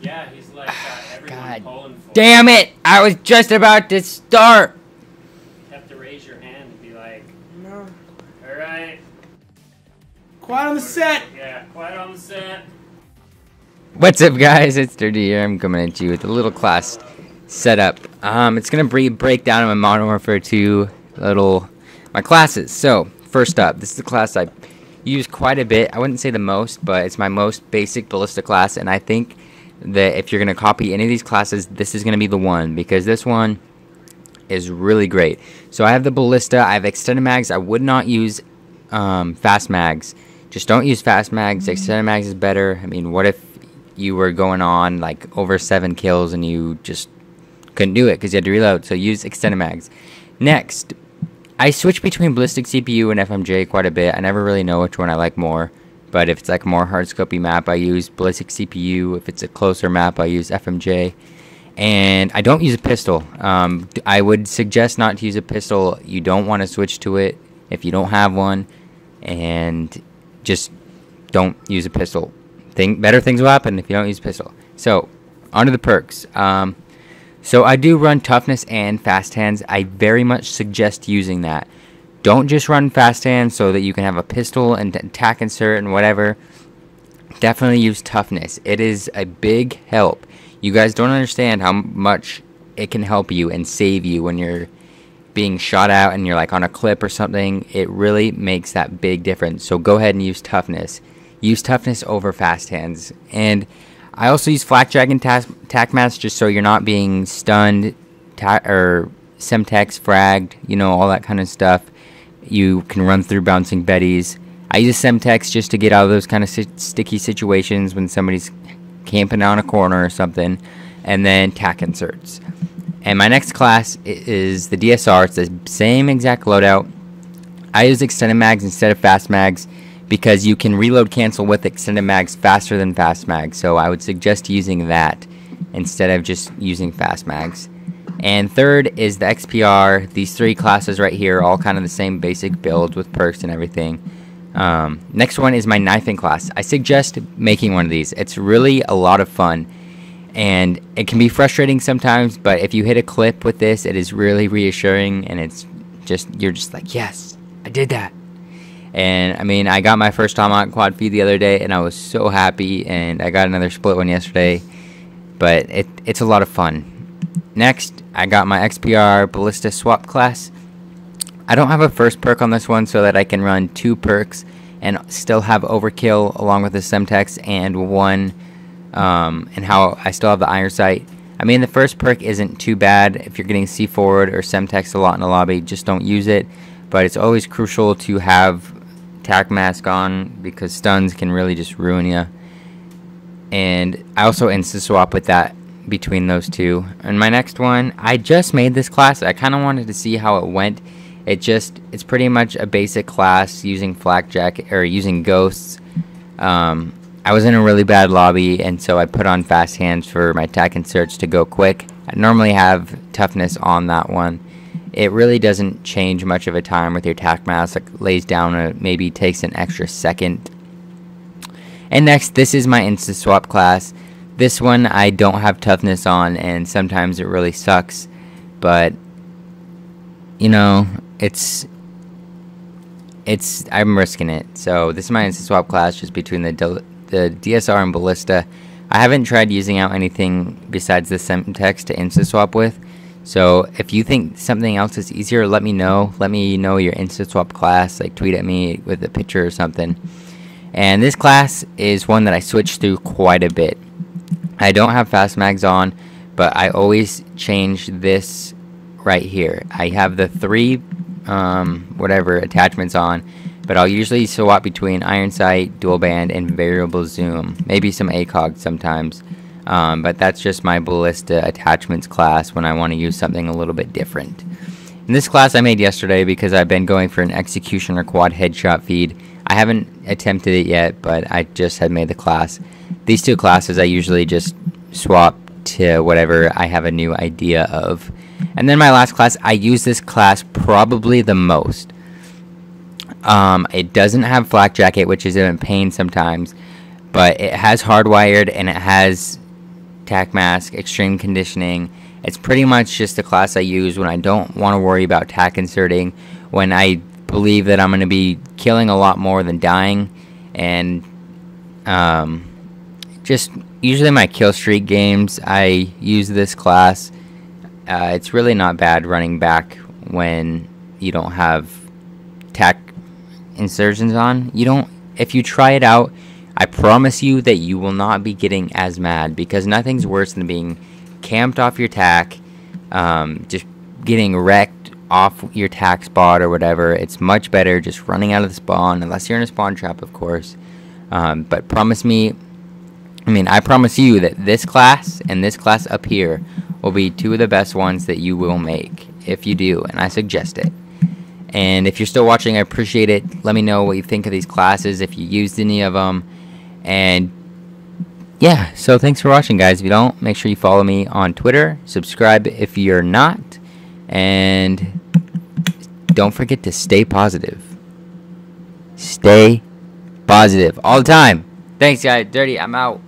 Yeah, he's like everyone calling for. Damn it! I was just about to start. You have to raise your hand and be like, no. All right. Quiet on the set. Yeah, quiet on the set. What's up, guys? It's Dirty here. I'm coming at you with a little class setup. It's gonna break down my Modern Warfare 2 my classes. So first up, this is the class I use quite a bit. I wouldn't say the most, but it's my most basic Ballista class, and I think that if you're going to copy any of these classes, this is going to be the one, because this one is really great. So I have the Ballista, I have extended mags. I would not use fast mags. Just don't use fast mags. Extended mags is better. I mean, what if you were going on like over 7 kills and you just couldn't do it because you had to reload? So use extended mags. Next, I switch between ballistic CPU and FMJ quite a bit. I never really know which one I like more, but if it's like a more hard scopey map, I use ballistic CPU. If it's a closer map, I use FMJ. And I don't use a pistol. I would suggest not to use a pistol. You don't want to switch to it if you don't have one, and just don't use a pistol. Better things will happen if you don't use a pistol. So, onto the perks. So I do run toughness and fast hands. I very much suggest using that. Don't just run fast hands so that you can have a pistol and attack insert and whatever. Definitely use toughness. It is a big help. You guys don't understand how much it can help you and save you when you're being shot out and you're like on a clip or something. It really makes that big difference. So go ahead and use toughness. Use toughness over fast hands. And I also use flak dragon tac mats, just so you're not being stunned or Semtex fragged, you know, all that kind of stuff. You can run through bouncing Bettys. I use Semtex just to get out of those kind of sticky situations when somebody's camping on a corner or something, and then tac inserts. And my next class is the DSR. It's the same exact loadout. I use extended mags instead of fast mags, because you can reload cancel with extended mags faster than fast mags. So I would suggest using that instead of just using fast mags. And third is the XPR. These 3 classes right here are all kind of the same basic build with perks and everything. Next one is my knifing class. I suggest making one of these. It's really a lot of fun. And it can be frustrating sometimes, but if you hit a clip with this, it is really reassuring. And it's just, you're just like, yes, I did that. And I mean, I got my first Tomahawk quad feed the other day, and I was so happy, and I got another split one yesterday, but it's a lot of fun. Next, I got my XPR Ballista swap class. I don't have a first perk on this one, so that I can run 2 perks and still have overkill along with the Semtex and one, and how I still have the iron sight. I mean, the first perk isn't too bad if you're getting C4 or Semtex a lot in the lobby, just don't use it. But it's always crucial to have tac mask on, because stuns can really just ruin you. And I also insta swap with that between those 2. And my next one, I just made this class. I kind of wanted to see how it went. It's pretty much a basic class using flakjack or using ghosts. I was in a really bad lobby, and so I put on fast hands for my tac inserts to go quick. I normally have toughness on that one. It really doesn't change much of a time with your tac mask. Like, lays down, maybe takes an extra second. And next, this is my insta swap class. This one I don't have toughness on, and sometimes it really sucks. But you know, I'm risking it. So this is my insta swap class, just between the DSR and Ballista. I haven't tried using out anything besides the Semtex to insta swap with. So if you think something else is easier, let me know. Let me know your insta swap class. Like, tweet at me with a picture or something. And this class is one that I switch through quite a bit. I don't have fast mags on, but I always change this right here. I have the 3 whatever attachments on, but I'll usually swap between iron sight, dual band, and variable zoom. Maybe some ACOG sometimes. But that's just my Ballista attachments class when I want to use something a little bit different. And this class I made yesterday because I've been going for an executioner quad headshot feed. I haven't attempted it yet, but I just had made the class. These 2 classes I usually just swap to whatever I have a new idea of. And then my last class, I use this class probably the most. It doesn't have flak jacket, which is in pain sometimes, but it has hardwired, and it has tac mask, extreme conditioning. It's pretty much just the class I use when I don't want to worry about tac inserting, when I believe that I'm going to be killing a lot more than dying, and just usually my kill streak games I use this class. It's really not bad running back when you don't have tac insertions on. You don't. If you try it out, I promise you that you will not be getting as mad, because nothing's worse than being camped off your tac, just getting wrecked off your tac spot or whatever. It's much better just running out of the spawn, unless you're in a spawn trap, of course. But promise me, I promise you that this class and this class up here will be two of the best ones that you will make if you do, and I suggest it. And if you're still watching, I appreciate it. Let me know what you think of these classes, if you used any of them. And yeah, so thanks for watching, guys. If you don't, make sure you follow me on Twitter. Subscribe if you're not. And don't forget to stay positive. Stay positive all the time. Thanks, guys. Dirty, I'm out.